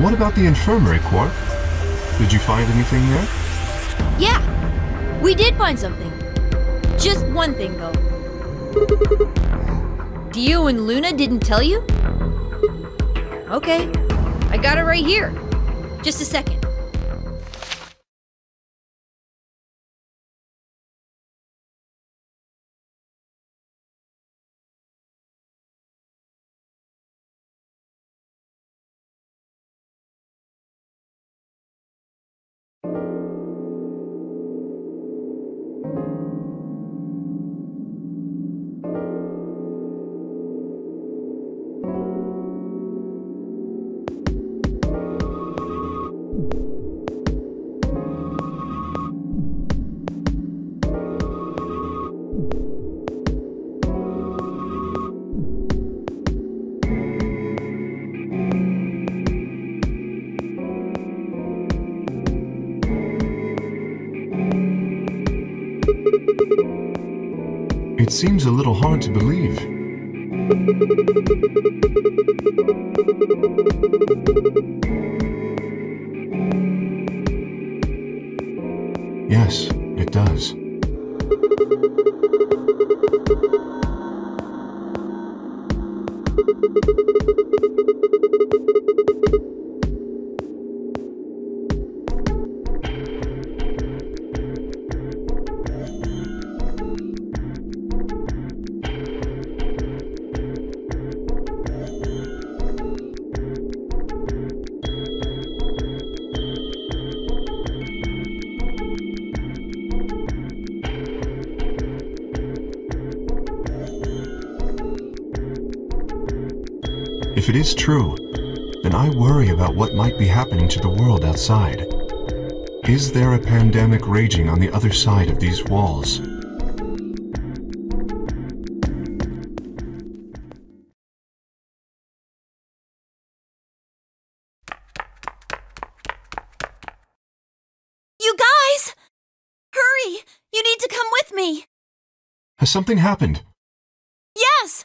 What about the infirmary, Quark? Did you find anything there? Yeah, we did find something. Just one thing, though. Dio and Luna didn't tell you? Okay, I got it right here. Just a second. It seems a little hard to believe. Yes, it does. If it is true, then I worry about what might be happening to the world outside. Is there a pandemic raging on the other side of these walls? You guys! Hurry! You need to come with me! Has something happened? Yes!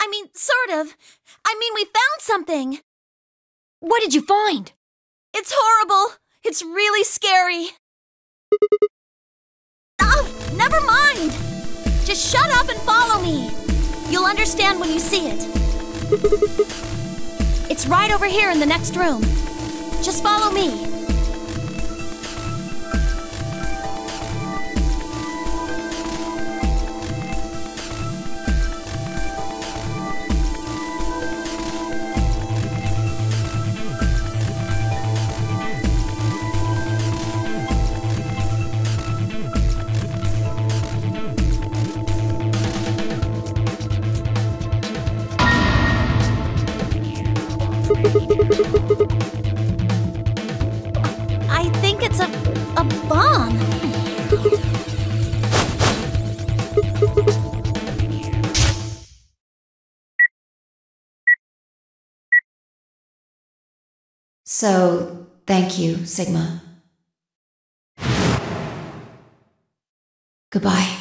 I mean, sort of. I mean, we found something. What did you find? It's horrible. It's really scary. Oh, never mind. Just shut up and follow me. You'll understand when you see it. It's right over here in the next room. Just follow me. I think it's a bomb. So, thank you, Sigma. Goodbye.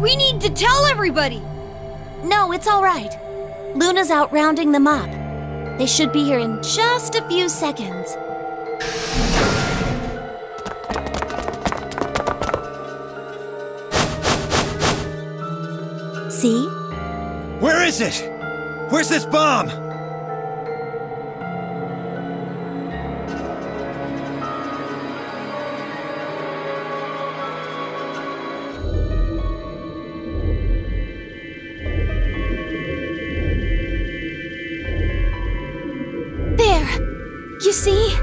We need to tell everybody! No, it's all right. Luna's out rounding them up. They should be here in just a few seconds. See? Where is it? Where's this bomb? You see?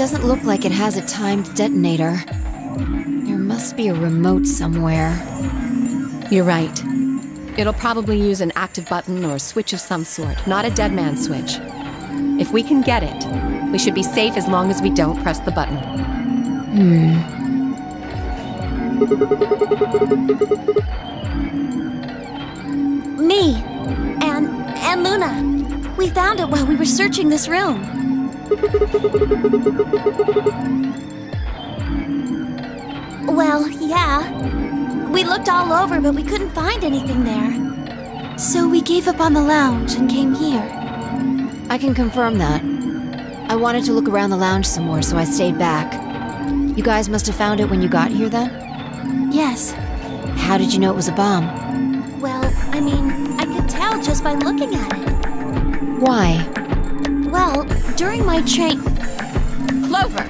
doesn't look like it has a timed detonator. There must be a remote somewhere. You're right. It'll probably use an active button or a switch of some sort, not a dead man switch. If we can get it, we should be safe as long as we don't press the button. Me and Luna. We found it while we were searching this room. Well, yeah. We looked all over, but we couldn't find anything there. So we gave up on the lounge and came here. I can confirm that. I wanted to look around the lounge some more, so I stayed back. You guys must have found it when you got here, then? Yes. How did you know it was a bomb? Well, I mean, I could tell just by looking at it. Why? Well, during my train... Clover!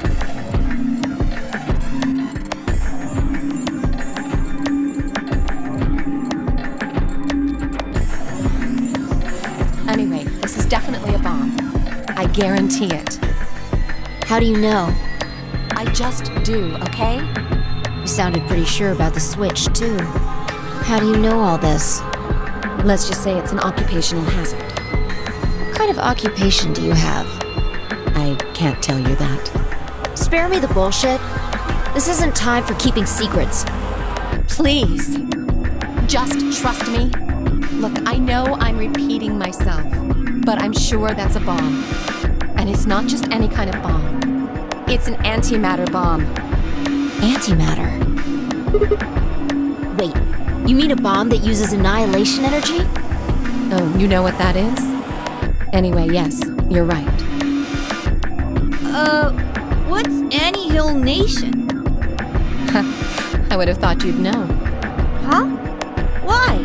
Anyway, this is definitely a bomb. I guarantee it. How do you know? I just do, okay? You sounded pretty sure about the switch, too. How do you know all this? Let's just say it's an occupational hazard. What kind of occupation do you have? I can't tell you that. Spare me the bullshit. This isn't time for keeping secrets. Please, just trust me. Look, I know I'm repeating myself, but I'm sure that's a bomb. And it's not just any kind of bomb. It's an antimatter bomb. Antimatter? Wait, you mean a bomb that uses annihilation energy? Oh, you know what that is? Anyway, yes, you're right. What's annihilation? I would have thought you'd know. Huh? Why?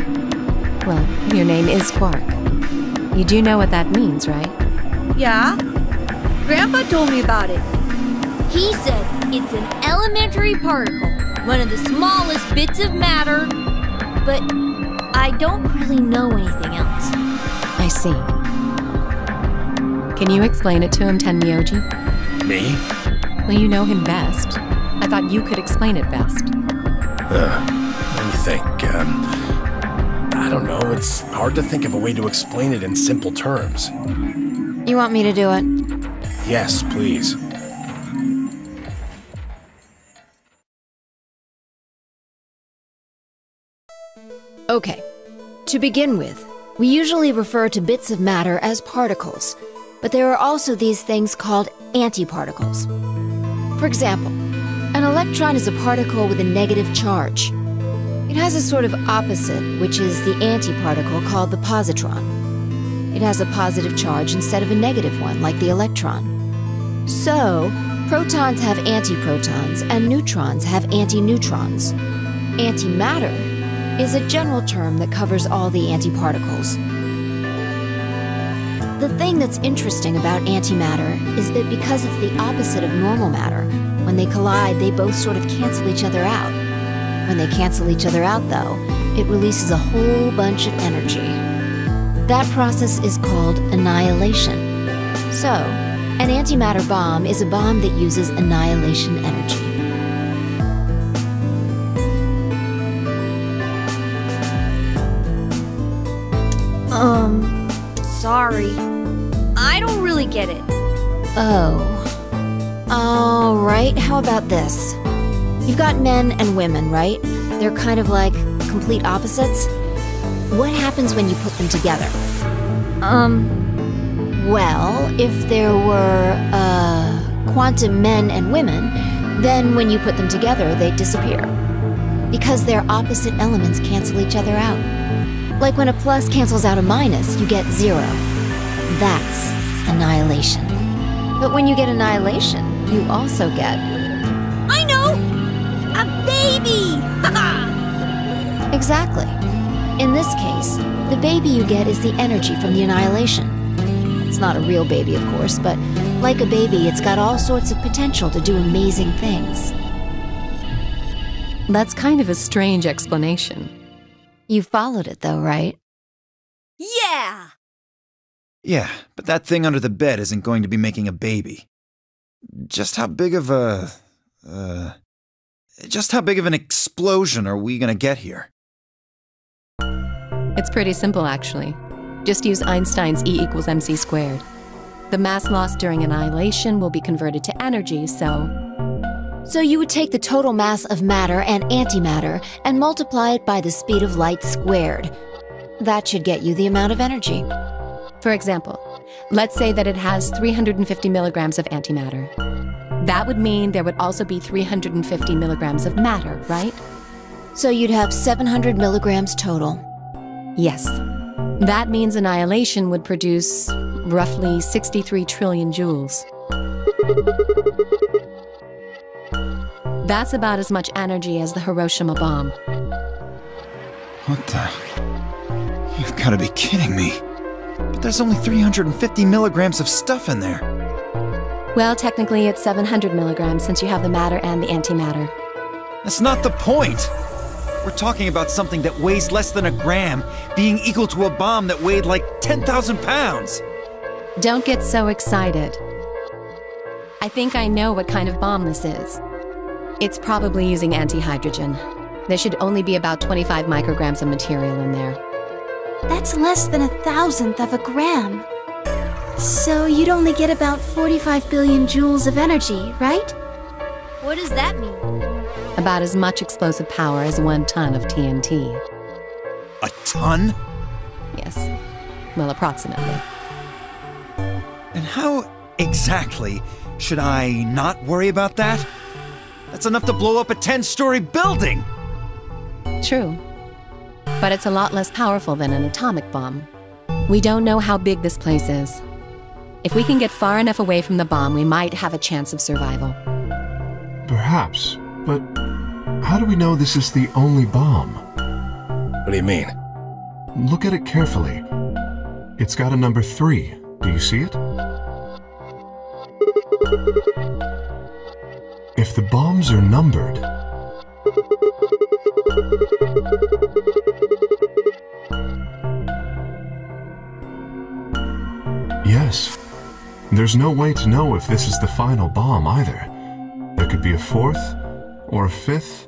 Well, your name is Quark. You do know what that means, right? Yeah. Grandpa told me about it. He said it's an elementary particle, one of the smallest bits of matter, but I don't really know anything else. I see. Can you explain it to him, Tenmyoji? Me? Well, you know him best. I thought you could explain it best. Let me think. I don't know. It's hard to think of a way to explain it in simple terms. You want me to do it? Yes, please. Okay. To begin with, we usually refer to bits of matter as particles. But there are also these things called antiparticles. For example, an electron is a particle with a negative charge. It has a sort of opposite, which is the antiparticle called the positron. It has a positive charge instead of a negative one, like the electron. So, protons have antiprotons, and neutrons have antineutrons. Antimatter is a general term that covers all the antiparticles. The thing that's interesting about antimatter is that because it's the opposite of normal matter, when they collide, they both sort of cancel each other out. When they cancel each other out, though, it releases a whole bunch of energy. That process is called annihilation. So, an antimatter bomb is a bomb that uses annihilation energy. Sorry. I don't really get it. Oh. All right, how about this? You've got men and women, right? They're kind of like complete opposites. What happens when you put them together? Well, if there were, quantum men and women, then when you put them together, they disappear. Because their opposite elements cancel each other out. Like when a plus cancels out a minus, you get zero. That's annihilation. But when you get annihilation, you also get... I know! A baby! Exactly. In this case, the baby you get is the energy from the annihilation. It's not a real baby, of course, but like a baby, it's got all sorts of potential to do amazing things. That's kind of a strange explanation. You followed it, though, right? Yeah! Yeah, but that thing under the bed isn't going to be making a baby. Just how big of an explosion are we gonna get here? It's pretty simple, actually. Just use Einstein's E equals MC squared. The mass lost during annihilation will be converted to energy, so... So you would take the total mass of matter and antimatter and multiply it by the speed of light squared. That should get you the amount of energy. For example, let's say that it has 350 milligrams of antimatter. That would mean there would also be 350 milligrams of matter, right? So you'd have 700 milligrams total. Yes. That means annihilation would produce roughly 63 trillion joules. That's about as much energy as the Hiroshima bomb. What the... You've got to be kidding me. But there's only 350 milligrams of stuff in there. Well, technically it's 700 milligrams since you have the matter and the antimatter. That's not the point! We're talking about something that weighs less than a gram, being equal to a bomb that weighed like 10,000 pounds! Don't get so excited. I think I know what kind of bomb this is. It's probably using antihydrogen. There should only be about 25 micrograms of material in there. That's less than 1,000th of a gram. So you'd only get about 45 billion joules of energy, right? What does that mean? About as much explosive power as 1 ton of TNT. A ton? Yes. Well, approximately. And how exactly should I not worry about that? That's enough to blow up a 10-story building! True. But it's a lot less powerful than an atomic bomb. We don't know how big this place is. If we can get far enough away from the bomb, we might have a chance of survival. Perhaps, but how do we know this is the only bomb? What do you mean? Look at it carefully. It's got a number 3. Do you see it? If the bombs are numbered, yes, there's no way to know if this is the final bomb either. There could be a 4th, or a 5th,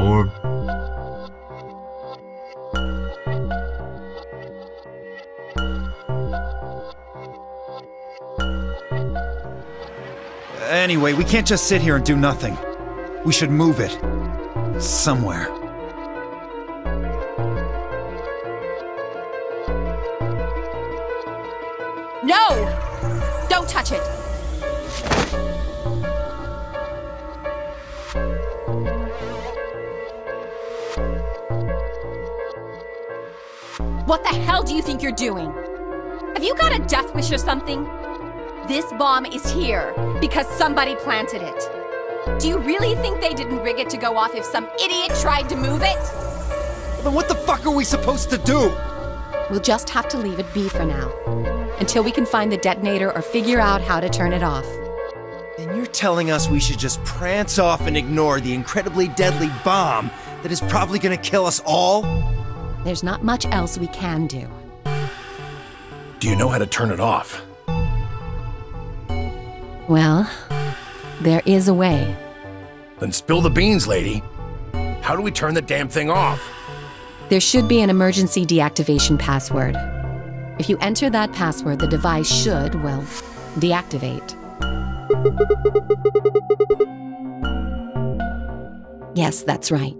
or... Anyway, we can't just sit here and do nothing. We should move it. Somewhere. No! Don't touch it! What the hell do you think you're doing? Have you got a death wish or something? This bomb is here because somebody planted it. Do you really think they didn't rig it to go off if some idiot tried to move it? Then what the fuck are we supposed to do? We'll just have to leave it be for now, until we can find the detonator or figure out how to turn it off. And you're telling us we should just prance off and ignore the incredibly deadly bomb that is probably gonna kill us all? There's not much else we can do. Do you know how to turn it off? Well, there is a way. Then spill the beans, lady. How do we turn the damn thing off? There should be an emergency deactivation password. If you enter that password, the device should, well, deactivate. Yes, that's right.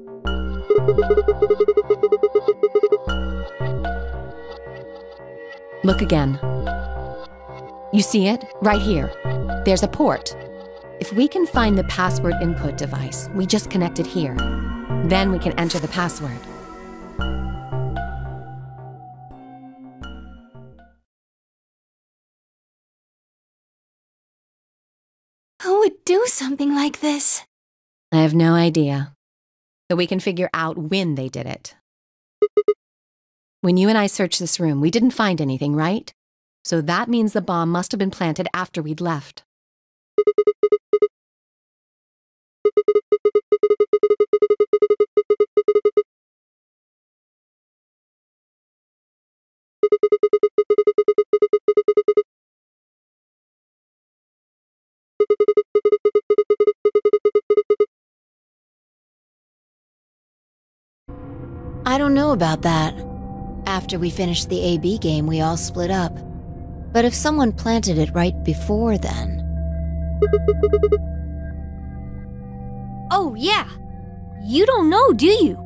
Look again. You see it? Right here. There's a port. If we can find the password input device, we just connect it here. Then we can enter the password. Who would do something like this? I have no idea. But we can figure out when they did it. When you and I searched this room, we didn't find anything, right? So that means the bomb must have been planted after we'd left. I don't know about that. After we finished the AB game, we all split up. But if someone planted it right before then... Oh yeah! You don't know, do you?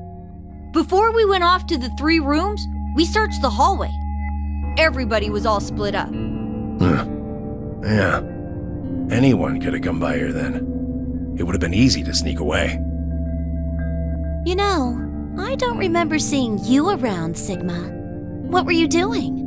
Before we went off to the three rooms, we searched the hallway. Everybody was all split up. Yeah. Anyone could have come by here then. It would have been easy to sneak away. You know, I don't remember seeing you around, Sigma. What were you doing?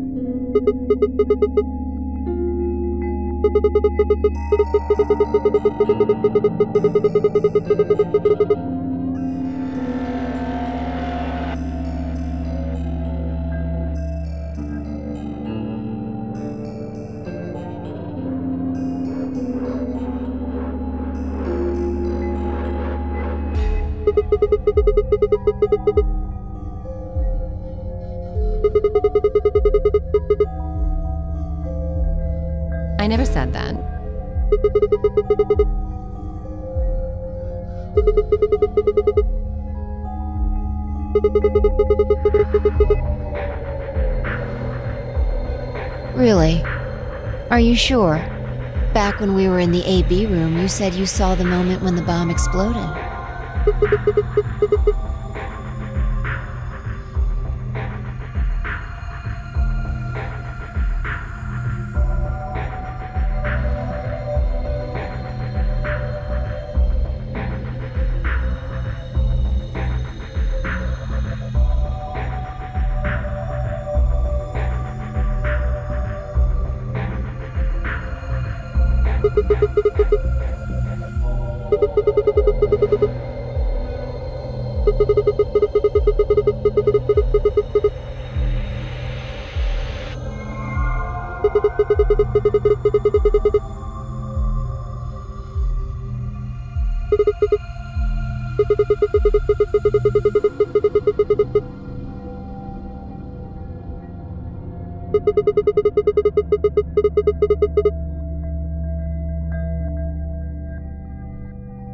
I never said that. Really? Are you sure? Back when we were in the AB room, you said you saw the moment when the bomb exploded.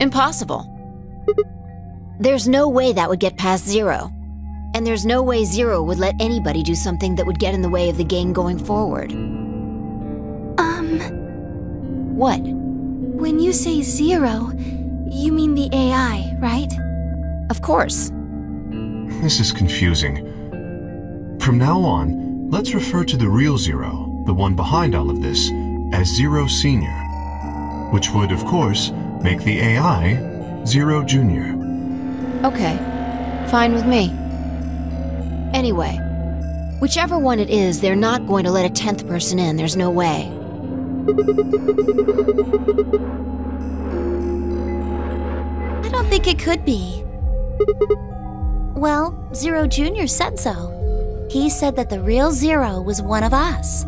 Impossible. There's no way that would get past Zero. And there's no way Zero would let anybody do something that would get in the way of the gang going forward. What? When you say Zero, you mean the AI, right? Of course. This is confusing. From now on, let's refer to the real Zero, the one behind all of this, as Zero Senior. Which would, of course, make the AI Zero Jr. Okay. Fine with me. Anyway, whichever one it is, they're not going to let a 10th person in. There's no way. I don't think it could be. Well, Zero Jr. said so. He said that the real Zero was one of us.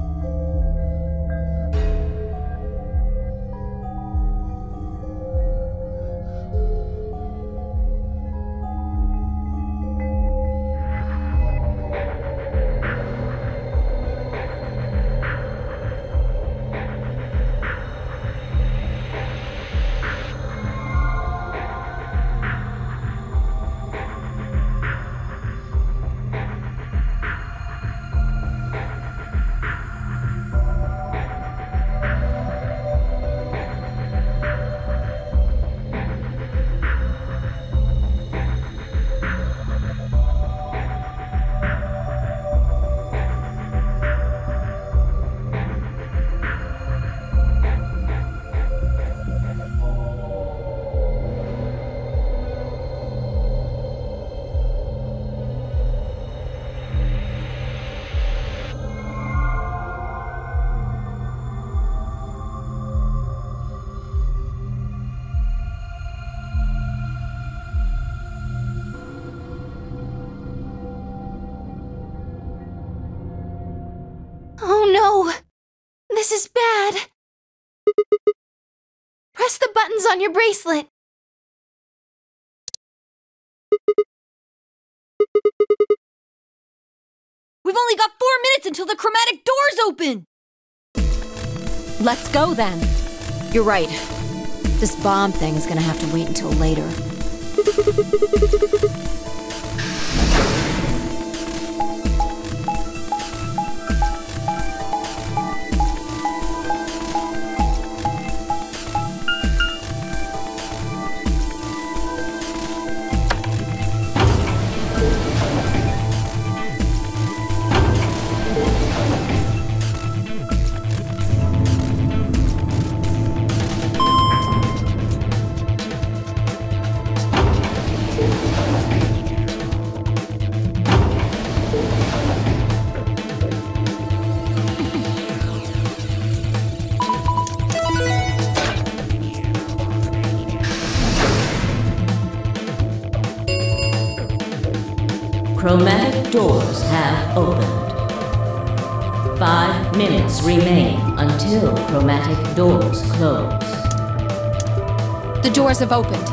This is bad. Press the buttons on your bracelet. We've only got 4 minutes until the chromatic doors open. Let's go then. You're right. This bomb thing is gonna have to wait until later. Chromatic doors have opened. 5 minutes remain until chromatic doors close. The doors have opened.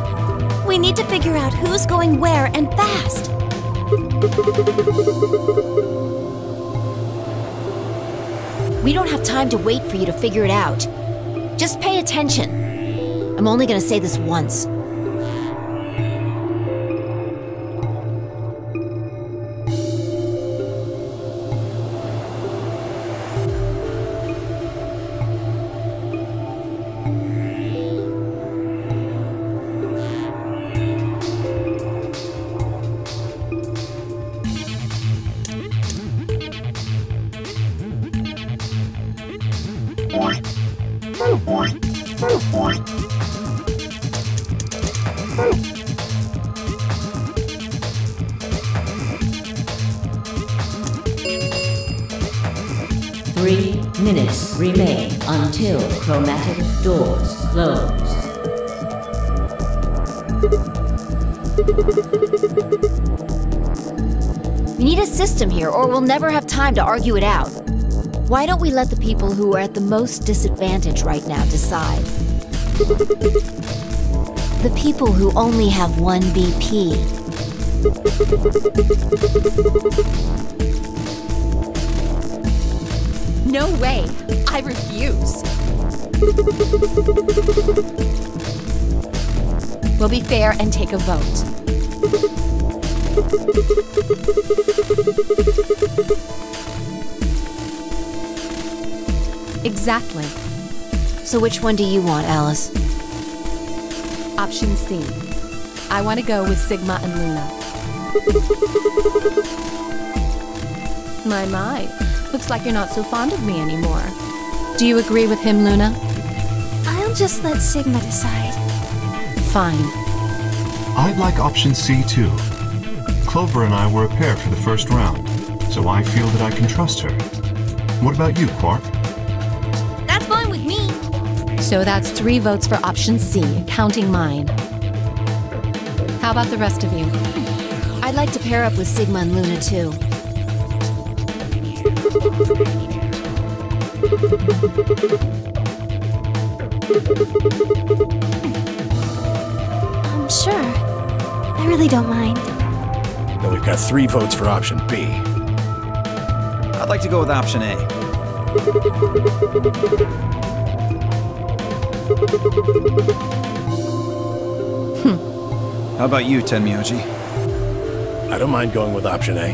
We need to figure out who's going where and fast. We don't have time to wait for you to figure it out. Just pay attention. I'm only gonna say this once. Here, or we'll never have time to argue it out. Why don't we let the people who are at the most disadvantage right now decide? The people who only have 1 BP. No way! I refuse! We'll be fair and take a vote. Exactly. So which one do you want, Alice? Option C. I want to go with Sigma and Luna. My. Looks like you're not so fond of me anymore. Do you agree with him, Luna? I'll just let Sigma decide. Fine. I'd like option C too. Clover and I were a pair for the first round, so I feel that I can trust her. What about you, Quark? That's fine with me. So that's 3 votes for option C, counting mine. How about the rest of you? I'd like to pair up with Sigma and Luna, too. Sure. I really don't mind. Then we've got 3 votes for option B. I'd like to go with option A. How about you, Tenmyoji? I don't mind going with option A.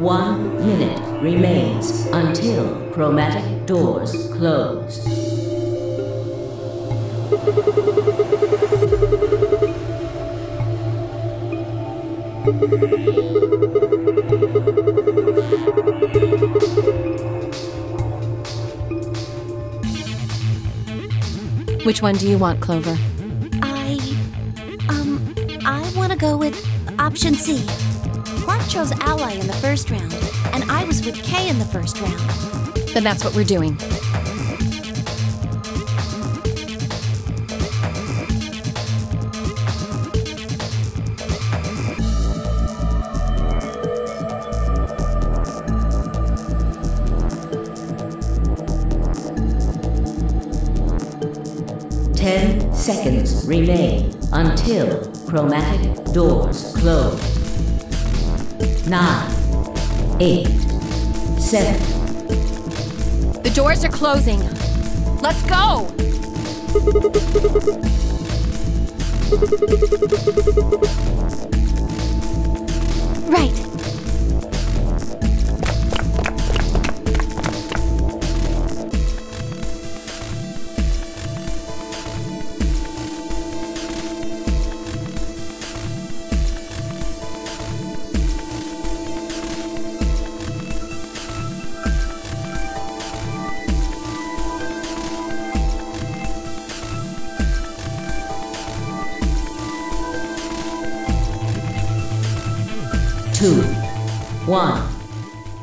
1 minute remains until chromatic doors close. Which one do you want, Clover? I want to go with option C. Quark chose Ally in the first round, and I was with K in the first round. Then that's what we're doing. Seconds remain until chromatic doors close. 9, 8, 7. The doors are closing. Let's go! Right.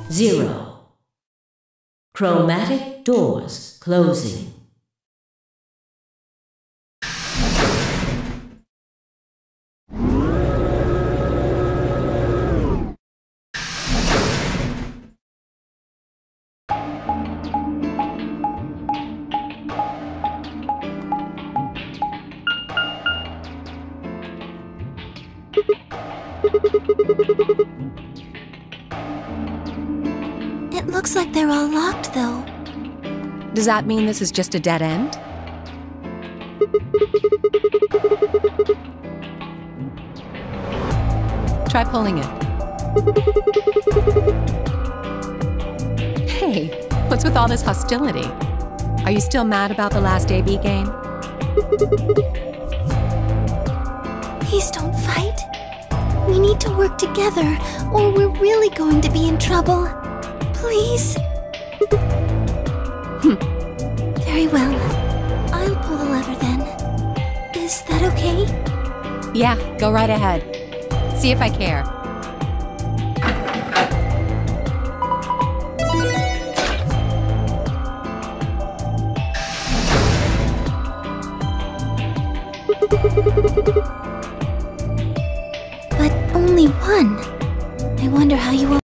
Zero. Chromatic doors closing. It looks like they're all locked, though. Does that mean this is just a dead end? Try pulling it. Hey, what's with all this hostility? Are you still mad about the last AB game? Please don't fight. We need to work together, or we're really going to be in trouble. Please? Very well. I'll pull the lever then. Is that okay? Yeah, go right ahead. See if I care. But only one. I wonder how you will...